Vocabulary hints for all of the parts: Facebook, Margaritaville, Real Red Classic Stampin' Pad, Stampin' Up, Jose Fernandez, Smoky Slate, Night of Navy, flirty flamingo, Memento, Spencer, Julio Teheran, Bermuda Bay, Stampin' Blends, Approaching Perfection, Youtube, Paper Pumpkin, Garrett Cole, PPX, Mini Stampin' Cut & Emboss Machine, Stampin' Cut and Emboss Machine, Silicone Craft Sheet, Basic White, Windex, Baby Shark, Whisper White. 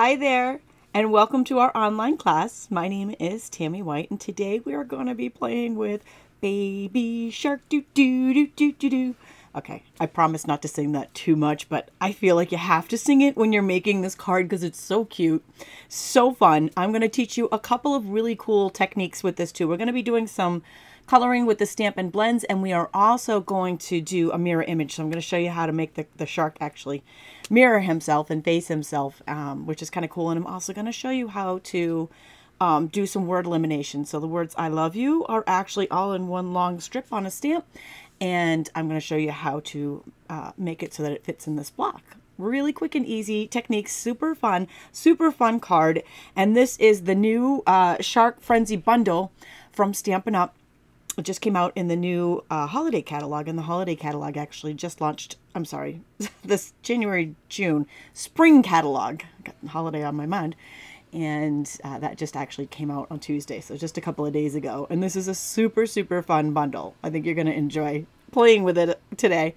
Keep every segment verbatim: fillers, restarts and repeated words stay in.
Hi there, and welcome to our online class. My name is Tammy White, and today we are going to be playing with Baby Shark. Do do do do do do. Okay, I promise not to sing that too much, but I feel like you have to sing it when you're making this card because it's so cute, so fun. I'm going to teach you a couple of really cool techniques with this too. We're going to be doing some coloring with the Stampin' Blends, and we are also going to do a mirror image. So I'm going to show you how to make the, the shark actually mirror himself and face himself, um, which is kind of cool. And I'm also going to show you how to um, do some word elimination. So the words I love you are actually all in one long strip on a stamp. And I'm going to show you how to uh, make it so that it fits in this block. Really quick and easy techniques, super fun, super fun card. And this is the new uh, Shark Frenzy Bundle from Stampin' Up. It just came out in the new uh, holiday catalog, and the holiday catalog actually just launched, I'm sorry, this January, June, spring catalog. I got the holiday on my mind. And uh, that just actually came out on Tuesday, so just a couple of days ago. And this is a super, super fun bundle. I think you're going to enjoy playing with it today.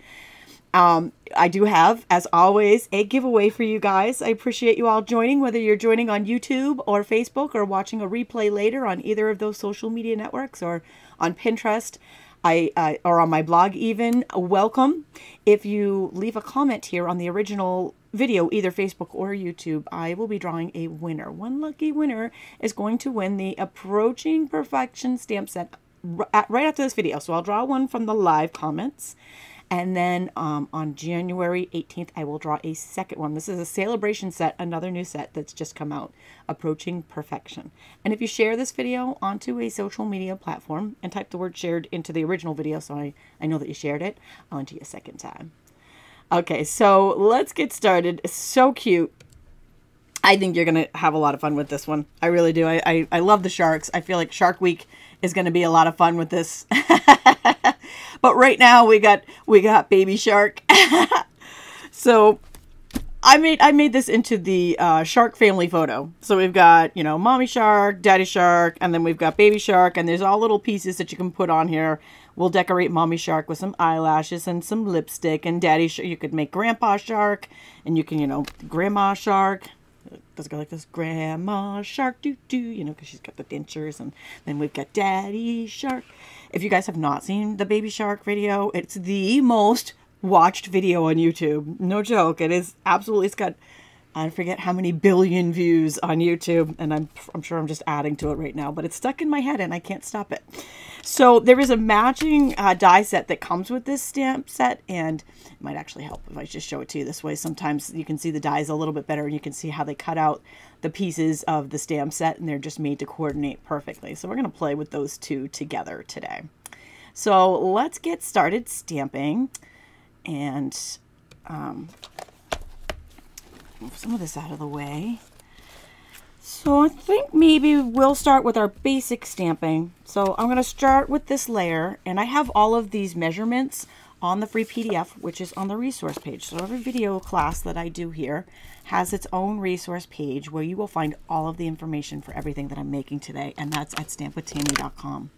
Um, I do have, as always, a giveaway for you guys. I appreciate you all joining, whether you're joining on YouTube or Facebook or watching a replay later on either of those social media networks or on Pinterest. I, uh, or on my blog even. Welcome. If you leave a comment here on the original video, either Facebook or YouTube, I will be drawing a winner. One lucky winner is going to win the Approaching Perfection stamp set right after this video. So I'll draw one from the live comments. And then um, on January eighteenth, I will draw a second one. This is a celebration set, another new set that's just come out, Approaching Perfection. And if you share this video onto a social media platform and type the word shared into the original video, so I, I know that you shared it, I'll enter you a second time. Okay, so let's get started. It's so cute. I think you're going to have a lot of fun with this one. I really do. I, I, I love the sharks. I feel like Shark Week is going to be a lot of fun with this. But right now we got we got Baby Shark. So I made I made this into the uh, shark family photo. So we've got, you know, Mommy Shark, Daddy Shark, and then we've got Baby Shark. And there's all little pieces that you can put on here. We'll decorate Mommy Shark with some eyelashes and some lipstick. And Daddy Shark, you could make Grandpa Shark. And you can, you know, Grandma Shark. Does it go like this? Grandma Shark, doo doo, you know, because she's got the dentures. And then we've got Daddy Shark. If you guys have not seen the Baby Shark video, it's the most watched video on YouTube. No joke. It is absolutely, it's got, I forget how many billion views on YouTube, and I'm, I'm sure I'm just adding to it right now, but it's stuck in my head and I can't stop it. So there is a matching uh, die set that comes with this stamp set, and it might actually help if I just show it to you this way. Sometimes you can see the dies a little bit better, and you can see how they cut out the pieces of the stamp set, and they're just made to coordinate perfectly. So we're going to play with those two together today. So let's get started stamping, and um, move some of this out of the way. So I think maybe we'll start with our basic stamping. So I'm going to start with this layer, and I have all of these measurements on the free P D F, which is on the resource page. So every video class that I do here has its own resource page where you will find all of the information for everything that I'm making today, and that's at stamp with Tammy dot com.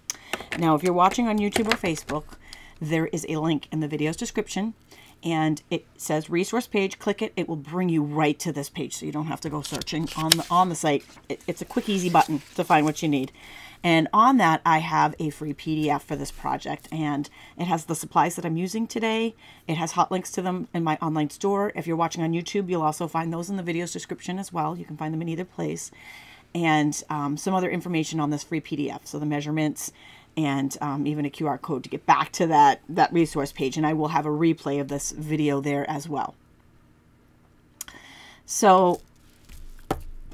Now, if you're watching on YouTube or Facebook, there is a link in the video's description, and it says resource page. Click it. It will bring you right to this page, so you don't have to go searching on the, on the site. It, it's a quick, easy button to find what you need. And on that, I have a free P D F for this project, and it has the supplies that I'm using today. It has hot links to them in my online store. If you're watching on YouTube, you'll also find those in the video's description as well. You can find them in either place, and um, some other information on this free P D F. So the measurements, and um, even a Q R code to get back to that, that resource page. And I will have a replay of this video there as well. So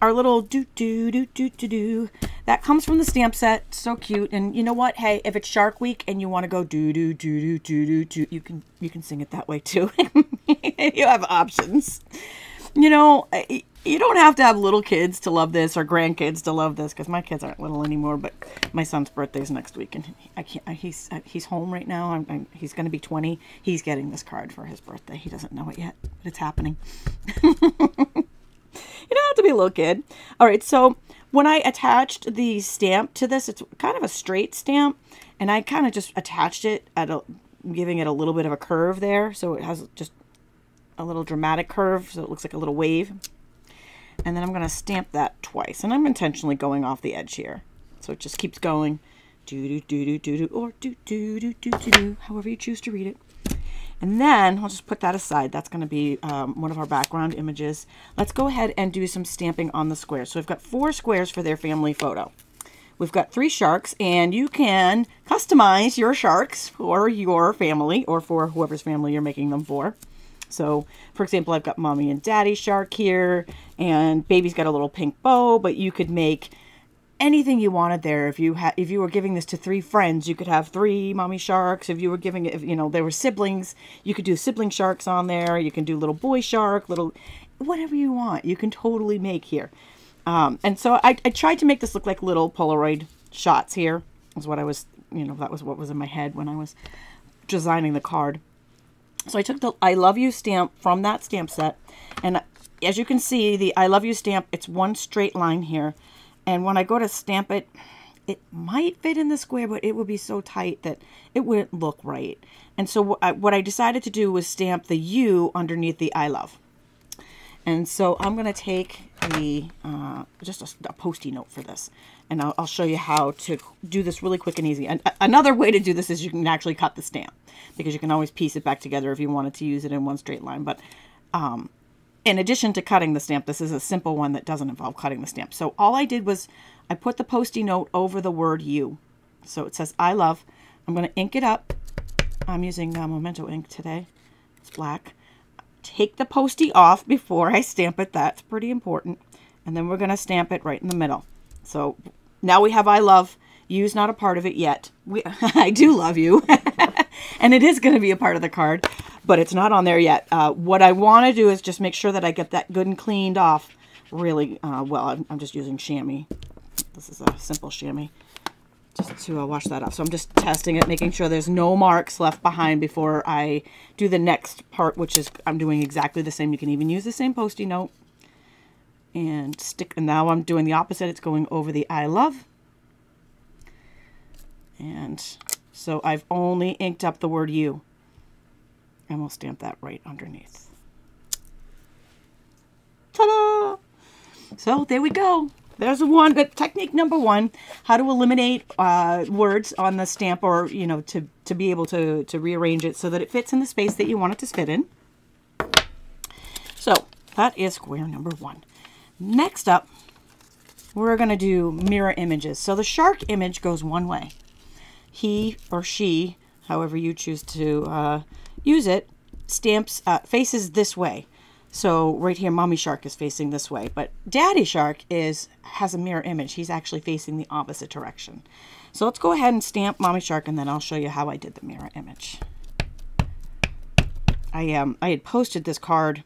our little do do do do do do, that comes from the stamp set. So cute. And you know what? Hey, if it's Shark Week and you want to go do do do do do do do, you can, you can sing it that way too. You have options. You know, you don't have to have little kids to love this or grandkids to love this, because my kids aren't little anymore, but my son's birthday's next week, and I can't, he's, he's home right now. I'm, I'm, he's going to be twenty. He's getting this card for his birthday. He doesn't know it yet, but it's happening. You don't have to be a little kid. All right. So when I attached the stamp to this, it's kind of a straight stamp, and I kind of just attached it at a, giving it a little bit of a curve there. So it has just a little dramatic curve, so it looks like a little wave. and then I'm going to stamp that twice. And I'm intentionally going off the edge here. So it just keeps going. Do, do, do, do, do, do, or do, do, do, do, do, do, however you choose to read it. And then we'll just put that aside. That's going to be um, one of our background images. Let's go ahead and do some stamping on the squares. So we've got four squares for their family photo. We've got three sharks, and you can customize your sharks for your family or for whoever's family you're making them for. So, for example, I've got Mommy and Daddy Shark here, and Baby's got a little pink bow, but you could make anything you wanted there. If you had, if you were giving this to three friends, you could have three Mommy Sharks. If you were giving it, if, you know, they were siblings, you could do sibling sharks on there. You can do little boy shark, little, whatever you want. You can totally make here. Um, and so I, I tried to make this look like little Polaroid shots here is what I was, you know, that was what was in my head when I was designing the card. So I took the I Love You stamp from that stamp set, and as you can see, the I Love You stamp, it's one straight line here, and when I go to stamp it, it might fit in the square, but it would be so tight that it wouldn't look right. And so I, what I decided to do was stamp the U underneath the I Love. And so I'm going to take the, uh, just a, a Post-it note for this, and I'll, I'll show you how to do this really quick and easy. And another way to do this is you can actually cut the stamp, because you can always piece it back together if you wanted to use it in one straight line. But um, in addition to cutting the stamp, this is a simple one that doesn't involve cutting the stamp. So all I did was I put the Post-it note over the word you. So it says I love. I'm going to ink it up. I'm using uh, Memento ink today. It's black. Take the Post-it off before I stamp it. That's pretty important. And then we're going to stamp it right in the middle. So now we have I love. You's not a part of it yet. We, I do love you. And it is going to be a part of the card, but it's not on there yet. Uh, what I want to do is just make sure that I get that good and cleaned off really uh, well. I'm, I'm just using chamois. This is a simple chamois just to uh, wash that off. So I'm just testing it, making sure there's no marks left behind before I do the next part, which is I'm doing exactly the same. You can even use the same Post-it note and stick. And now I'm doing the opposite. It's going over the I love. And so I've only inked up the word you, and we'll stamp that right underneath. Ta-da! So there we go. There's one, technique number one, how to eliminate uh, words on the stamp, or, you know, to, to be able to, to rearrange it so that it fits in the space that you want it to fit in. So that is square number one. Next up, we're going to do mirror images. So the shark image goes one way. He or she, however you choose to uh, use it, stamps, uh, faces this way. So right here, Mommy Shark is facing this way, but Daddy Shark is has a mirror image. He's actually facing the opposite direction. So let's go ahead and stamp Mommy Shark, and then I'll show you how I did the mirror image. I um I had posted this card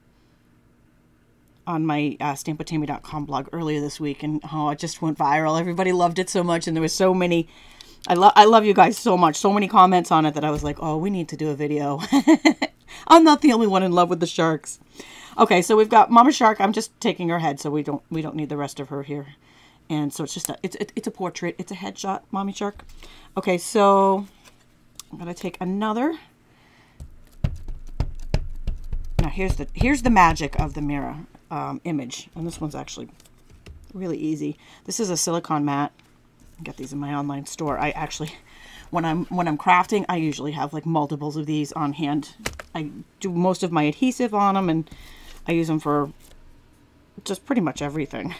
on my uh, stamp with tami dot com blog earlier this week, and oh, it just went viral. Everybody loved it so much, and there was so many. I love I love you guys so much. So many comments on it that I was like, oh, we need to do a video. I'm not the only one in love with the sharks. Okay, so we've got Mama Shark. I'm just taking her head, so we don't we don't need the rest of her here. And so it's just a, it's it, it's a portrait. It's a headshot, Mommy Shark. Okay, so I'm gonna take another. Now here's the here's the magic of the mirror um, image, and this one's actually really easy. This is a silicone mat. I get these in my online store. I actually, when I'm when I'm crafting, I usually have like multiples of these on hand. I do most of my adhesive on them, and I use them for just pretty much everything.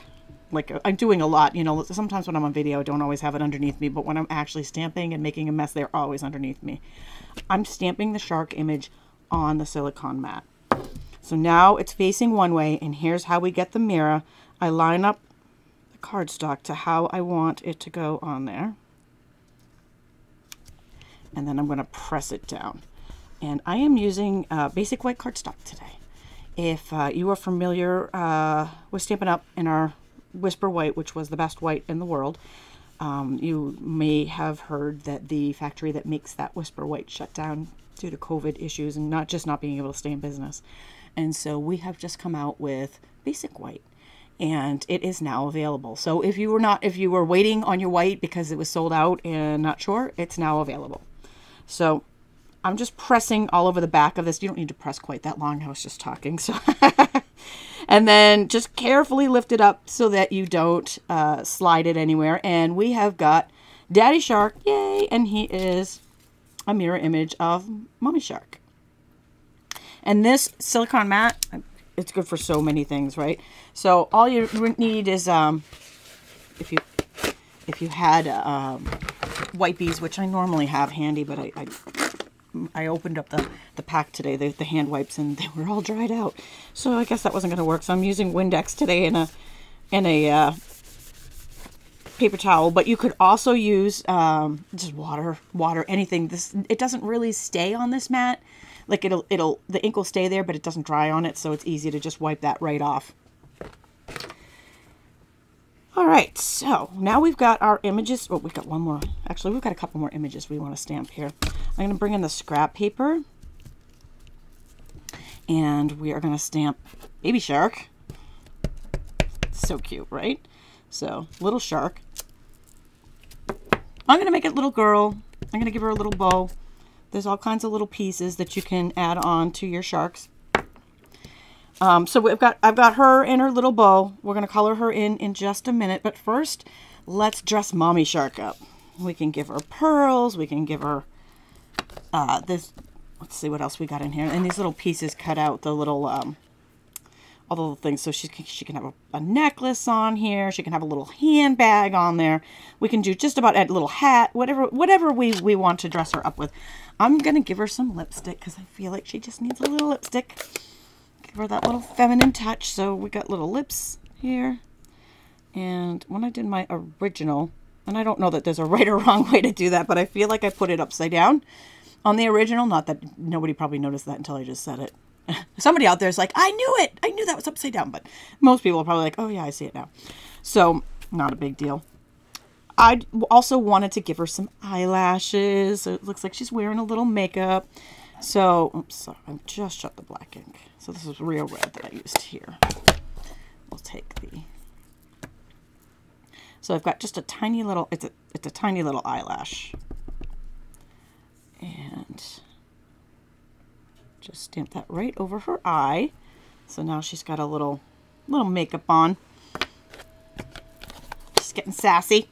Like I'm doing a lot, you know, sometimes when I'm on video, I don't always have it underneath me, but when I'm actually stamping and making a mess, they're always underneath me. I'm stamping the shark image on the silicone mat. So now it's facing one way, and here's how we get the mirror. I line up the cardstock to how I want it to go on there. And then I'm gonna press it down. And I am using uh, Basic White cardstock today. If uh, you are familiar uh, with Stampin' Up in our Whisper White, which was the best white in the world, um, you may have heard that the factory that makes that Whisper White shut down due to COVID issues and not just not being able to stay in business. And so we have just come out with Basic White, and it is now available. So if you were not, if you were waiting on your white because it was sold out and not sure, it's now available. So I'm just pressing all over the back of this. You don't need to press quite that long. I was just talking. So, and then just carefully lift it up so that you don't uh, slide it anywhere. And we have got Daddy Shark, yay, and he is a mirror image of Mommy Shark. And this silicone mat, it's good for so many things, right? So all you need is, um, if you if you had um, white bees, which I normally have handy, but I, I I opened up the, the pack today, the, the hand wipes, and they were all dried out. So I guess that wasn't going to work. So I'm using Windex today in a, in a uh, paper towel. But you could also use um, just water, water, anything. This It doesn't really stay on this mat. Like it'll, it'll, the ink will stay there, but it doesn't dry on it. So it's easy to just wipe that right off. All right, so now we've got our images. Oh, we've got one more. Actually, we've got a couple more images we want to stamp here. I'm going to bring in the scrap paper. And we are going to stamp Baby Shark. So cute, right? So, little shark. I'm going to make a little girl. I'm going to give her a little bow. There's all kinds of little pieces that you can add on to your sharks. Um, so we've got, I've got her and her little bow. We're going to color her in in just a minute. But first, let's dress Mommy Shark up. We can give her pearls. We can give her uh, this. Let's see what else we got in here. And these little pieces cut out the little, um, all the little things. So she can, she can have a, a necklace on here. She can have a little handbag on there. We can do just about a little hat, whatever, whatever we, we want to dress her up with. I'm going to give her some lipstick because I feel like she just needs a little lipstick. For that little feminine touch. So we got little lips here. And when I did my original, and I don't know that there's a right or wrong way to do that, but I feel like I put it upside down on the original. Not that nobody probably noticed that until I just said it. Somebody out there is like, I knew it. I knew that was upside down. But most people are probably like, oh yeah, I see it now. So not a big deal. I also wanted to give her some eyelashes. So it looks like she's wearing a little makeup. So, oops, sorry, I've just shut the black ink. So this is real red that I used here. We'll take the, so I've got just a tiny little, it's a, it's a tiny little eyelash. And just stamp that right over her eye. So now she's got a little, little makeup on. Just getting sassy.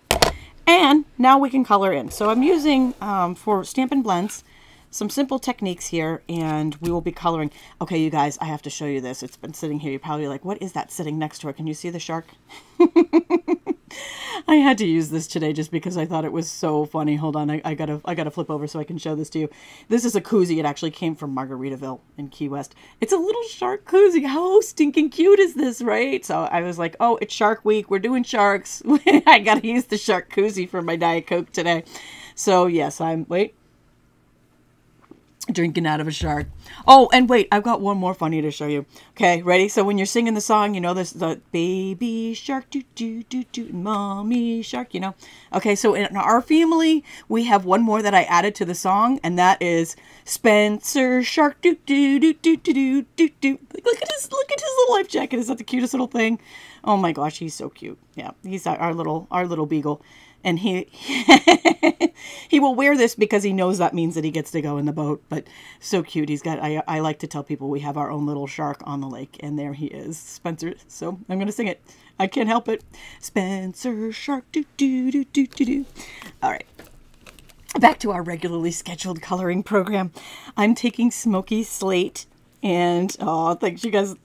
And now we can color in. So I'm using, um, for Stampin' Blends, some simple techniques here, and we will be coloring. Okay, you guys, I have to show you this. It's been sitting here. You're probably like, what is that sitting next to her? Can you see the shark? I had to use this today just because I thought it was so funny. Hold on, I, I gotta I gotta flip over so I can show this to you. This is a koozie. It actually came from Margaritaville in Key West. It's a little shark koozie. How stinking cute is this, right? So I was like, oh, it's Shark Week. We're doing sharks. I gotta use the shark koozie for my Diet Coke today. So yes, I'm, wait. Drinking out of a shark. Oh, and wait, I've got one more funny to show you. Okay, ready? So when you're singing the song, you know this, the baby shark, do do do do, mommy shark, you know. Okay, so in our family, we have one more that I added to the song, and that is Spencer Shark, do do do do do do do. Look at his, look at his little life jacket. Is that the cutest little thing? Oh my gosh, he's so cute. Yeah, he's our little, our little beagle. And he he will wear this because he knows that means that he gets to go in the boat. But so cute. He's got, I, I like to tell people we have our own little shark on the lake. And there he is, Spencer. So I'm going to sing it. I can't help it. Spencer Shark, do, do, do, do, do, do. All right. Back to our regularly scheduled coloring program. I'm taking Smoky Slate. And, oh, thanks, you guys.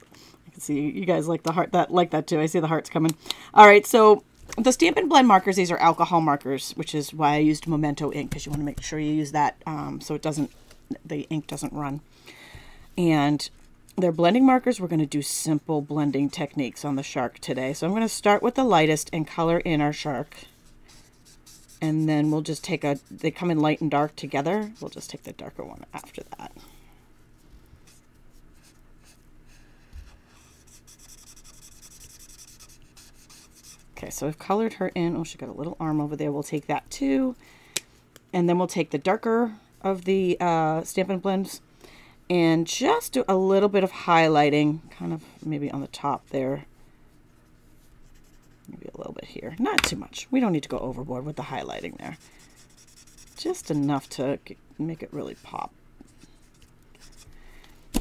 I can see you guys like the heart, that like that too. I see the hearts coming. All right, so the Stampin' Blend markers, these are alcohol markers, which is why I used Memento ink, because you want to make sure you use that um, so it doesn't, the ink doesn't run. And they're blending markers. We're going to do simple blending techniques on the shark today. So I'm going to start with the lightest and color in our shark. And then we'll just take a, they come in light and dark together. We'll just take the darker one after that. Okay, so I've colored her in. Oh, she got a little arm over there. We'll take that too. And then we'll take the darker of the uh, Stampin' Blends and just do a little bit of highlighting, kind of maybe on the top there. Maybe a little bit here. Not too much. We don't need to go overboard with the highlighting there. Just enough to make it really pop.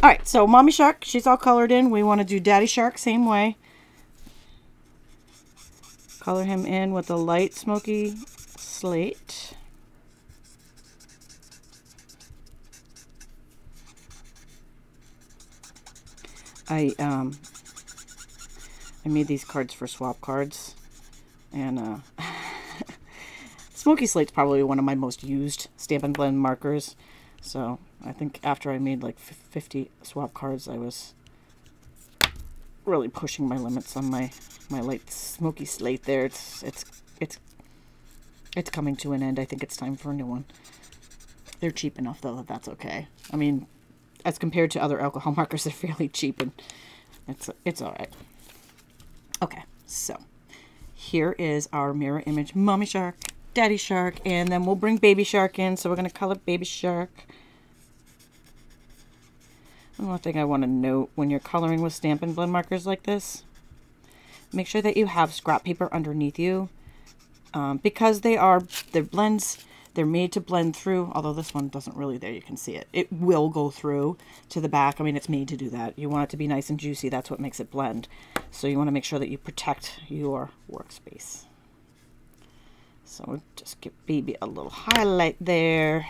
All right, so Mommy Shark, she's all colored in. We want to do Daddy Shark same way. Color him in with a light smoky slate. I um I made these cards for swap cards, and uh, Smoky Slate's probably one of my most used Stampin' Blend markers. So I think after I made like fifty swap cards, I was really pushing my limits on my my light Smoky Slate there. It's it's it's it's coming to an end. I think it's time for a new one. They're cheap enough though that that's okay. I mean, as compared to other alcohol markers, they're fairly cheap, and it's it's all right. Okay, so here is our mirror image: Mommy Shark, Daddy Shark, and then we'll bring Baby Shark in. So we're gonna color Baby Shark. One thing I want to note when you're coloring with Stampin' Blend markers like this, make sure that you have scrap paper underneath you, um, because they are they're blends. They're made to blend through, although this one doesn't really there. You can see it. It will go through to the back. I mean, it's made to do that. You want it to be nice and juicy. That's what makes it blend. So you want to make sure that you protect your workspace. So we'll just give Baby a little highlight there.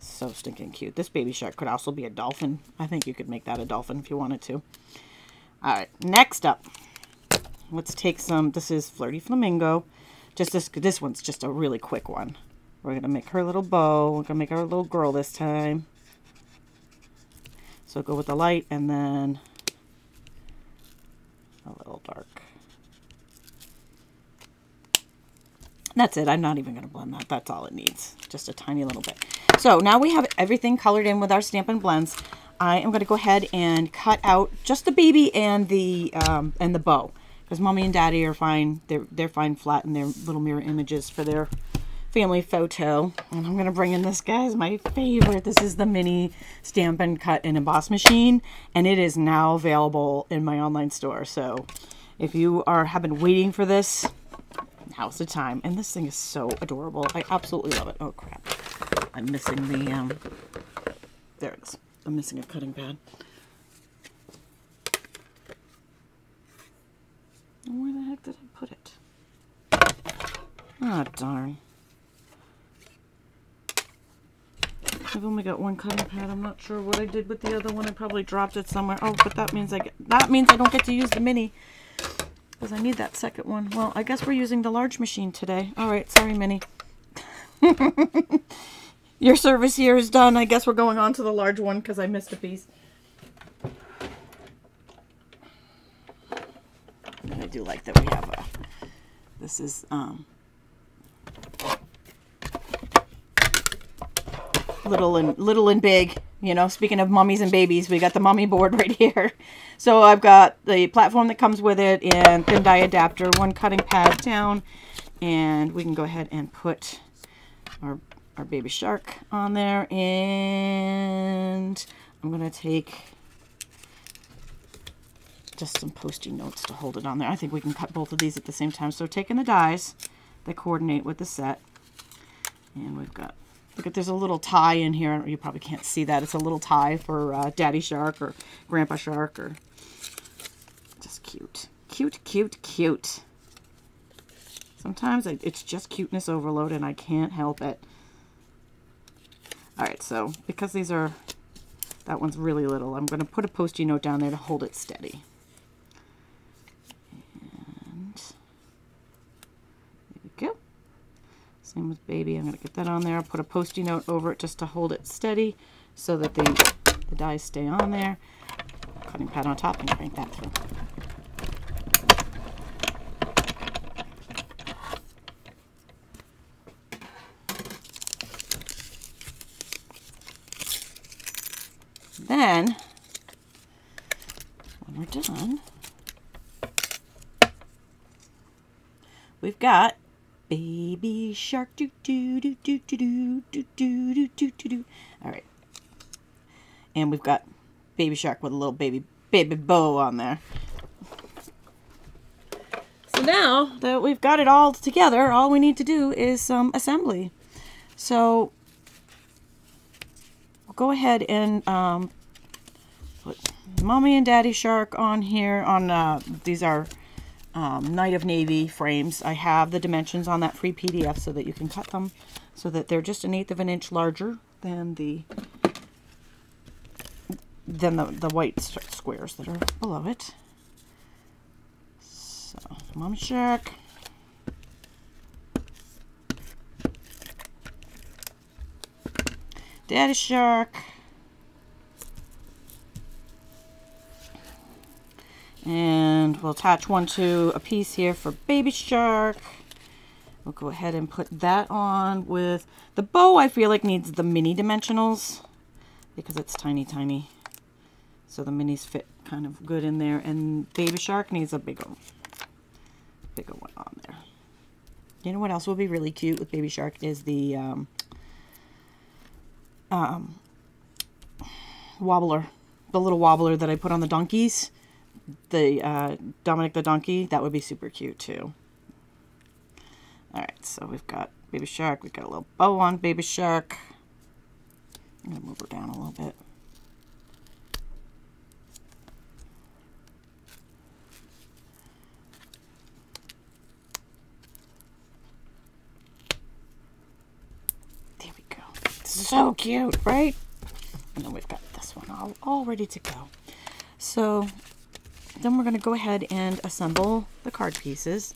So stinking cute. This Baby Shark could also be a dolphin. I think you could make that a dolphin if you wanted to. All right, next up. Let's take some, this is Flirty Flamingo. Just this, this one's just a really quick one. We're going to make her little bow. We're going to make our little girl this time. So go with the light and then a little dark. That's it. I'm not even going to blend that. That's all it needs. Just a tiny little bit. So now we have everything colored in with our Stampin' Blends. I am going to go ahead and cut out just the baby and the, um, and the bow. Because Mommy and Daddy are fine. They're, they're fine flat in their little mirror images for their family photo. And I'm going to bring in this, guys, my favorite. This is the mini Stampin' Cut and Emboss Machine. And it is now available in my online store. So if you are have been waiting for this, now's the time. And this thing is so adorable. I absolutely love it. Oh, crap. I'm missing the, um, there it is. I'm missing a cutting pad. Where the heck did I put it? Ah, oh, darn. I've only got one cutting pad. I'm not sure what I did with the other one. I probably dropped it somewhere. Oh, but that means I get, that means I don't get to use the mini because I need that second one. Well, I guess we're using the large machine today. All right, sorry, Mini. Your service here is done. I guess we're going on to the large one because I missed a piece. And I do like that we have a, this is um, little and little and big, you know, speaking of mummies and babies, we got the mummy board right here. So I've got the platform that comes with it and thin die adapter, one cutting pad down, and we can go ahead and put our, our Baby Shark on there. And I'm going to take just some Post-it notes to hold it on there. I think we can cut both of these at the same time. So taking the dies that coordinate with the set, and we've got, look at, there's a little tie in here. You probably can't see that. It's a little tie for uh, Daddy Shark or Grandpa Shark, or just cute, cute, cute, cute. Sometimes I, it's just cuteness overload and I can't help it. All right, so because these are, that one's really little, I'm going to put a Post-it note down there to hold it steady. Go. Same with Baby. I'm going to get that on there. I'll put a Post-it note over it just to hold it steady so that the, the dies stay on there. Cutting pad on top and crank that through. Then, when we're done, we've got Baby Shark. Do, do, do, do, do, do, do, do, do, do, do. All right. And we've got Baby Shark with a little baby, baby bow on there. So now that we've got it all together, all we need to do is some assembly. So go ahead and um, put Mommy and Daddy Shark on here. On uh, these are um, Night of Navy frames. I have the dimensions on that free P D F so that you can cut them so that they're just an eighth of an inch larger than the than the, the white squares that are below it. So, Mommy Shark. Daddy Shark. And we'll attach one to a piece here for Baby Shark. We'll go ahead and put that on with the bow. I feel like needs the mini dimensionals because it's tiny, tiny. So the minis fit kind of good in there. And Baby Shark needs a bigger, bigger one on there. You know what else will be really cute with Baby Shark is the um, um, wobbler, the little wobbler that I put on the donkeys. The uh, Dominic the donkey, that would be super cute too. All right, so we've got Baby Shark. We've got a little bow on Baby Shark. I'm gonna move her down a little bit. There we go. So cute, right? And then we've got this one all, all ready to go. So then we're gonna go ahead and assemble the card pieces.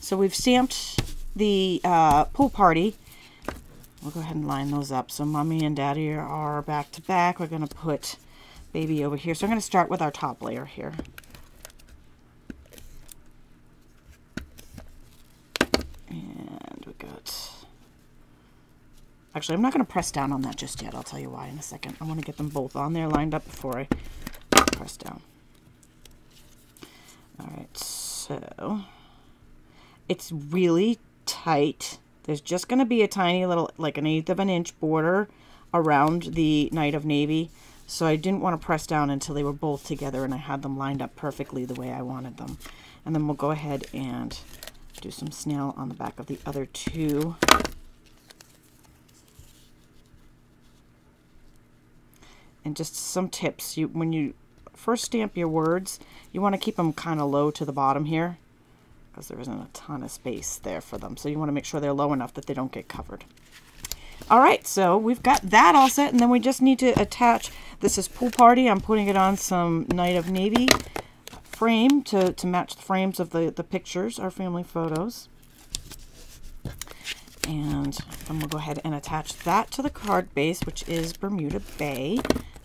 So we've stamped the uh, Pool Party. We'll go ahead and line those up. So Mommy and Daddy are back to back. We're gonna put Baby over here. So I'm gonna start with our top layer here. And we got, actually I'm not gonna press down on that just yet. I'll tell you why in a second. I wanna get them both on there lined up before I press down. All right, so it's really tight. There's just going to be a tiny little, like an eighth of an inch border around the Night of Navy. So I didn't want to press down until they were both together and I had them lined up perfectly the way I wanted them. And then we'll go ahead and do some snail on the back of the other two. And just some tips. You, when you first stamp your words, you want to keep them kind of low to the bottom here, because there isn't a ton of space there for them. So you want to make sure they're low enough that they don't get covered. All right, so we've got that all set, and then we just need to attach, this is Pool Party. I'm putting it on some Night of Navy frame to, to match the frames of the, the pictures, our family photos. And then we'll go ahead and attach that to the card base, which is Bermuda Bay.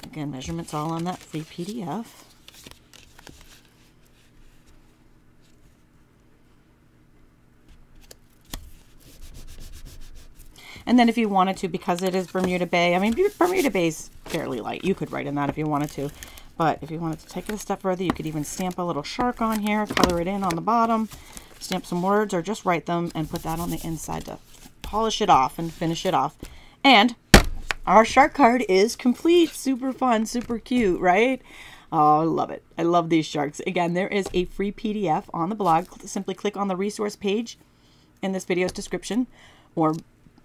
Again, measurements all on that free P D F. And then if you wanted to, because it is Bermuda Bay, I mean, Bermuda Bay is fairly light. You could write in that if you wanted to. But if you wanted to take it a step further, you could even stamp a little shark on here, color it in on the bottom, stamp some words, or just write them and put that on the inside to polish it off and finish it off. And our shark card is complete. Super fun, super cute, right? Oh, I love it. I love these sharks. Again, there is a free P D F on the blog. Simply click on the resource page in this video's description, or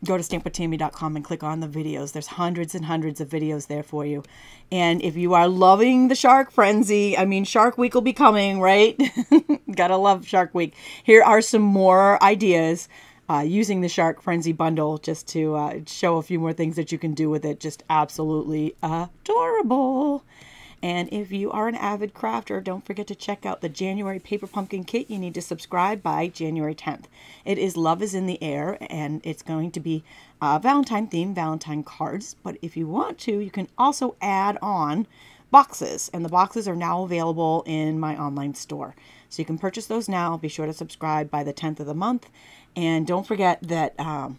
go to stamp with tami dot com and click on the videos. There's hundreds and hundreds of videos there for you. And if you are loving the Shark Frenzy, I mean, Shark Week will be coming, right? Gotta love Shark Week. Here are some more ideas uh, using the Shark Frenzy bundle just to uh, show a few more things that you can do with it. Just absolutely adorable. And if you are an avid crafter, don't forget to check out the January Paper Pumpkin kit. You need to subscribe by January tenth. It is Love is in the Air, and it's going to be uh, Valentine-themed Valentine cards. But if you want to, you can also add on boxes. And the boxes are now available in my online store. So you can purchase those now. Be sure to subscribe by the tenth of the month. And don't forget that... Um,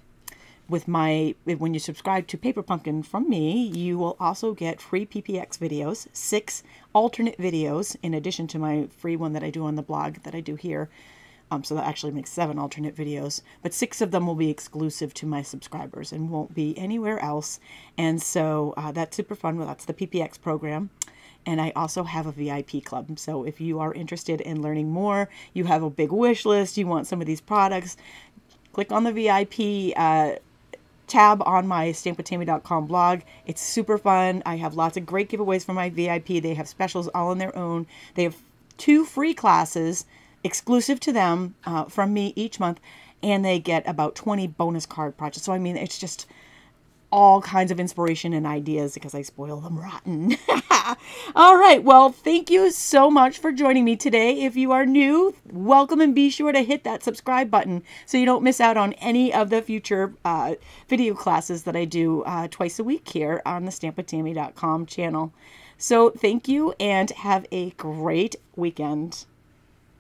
With my, when you subscribe to Paper Pumpkin from me, you will also get free P P X videos, six alternate videos, in addition to my free one that I do on the blog that I do here. Um, so that actually makes seven alternate videos, but six of them will be exclusive to my subscribers and won't be anywhere else. And so uh, that's super fun. Well, that's the P P X program. And I also have a V I P club. So if you are interested in learning more, you have a big wish list, you want some of these products, click on the V I P uh, tab on my stamp with tammy dot com blog. It's super fun. I have lots of great giveaways for my V I P. They have specials all on their own. They have two free classes exclusive to them uh, from me each month, and they get about twenty bonus card projects. So I mean, it's just all kinds of inspiration and ideas because I spoil them rotten. All right, well, thank you so much for joining me today. If you are new, welcome, and be sure to hit that subscribe button so you don't miss out on any of the future uh, video classes that I do uh, twice a week here on the stamp with tammy dot com channel. So thank you and have a great weekend.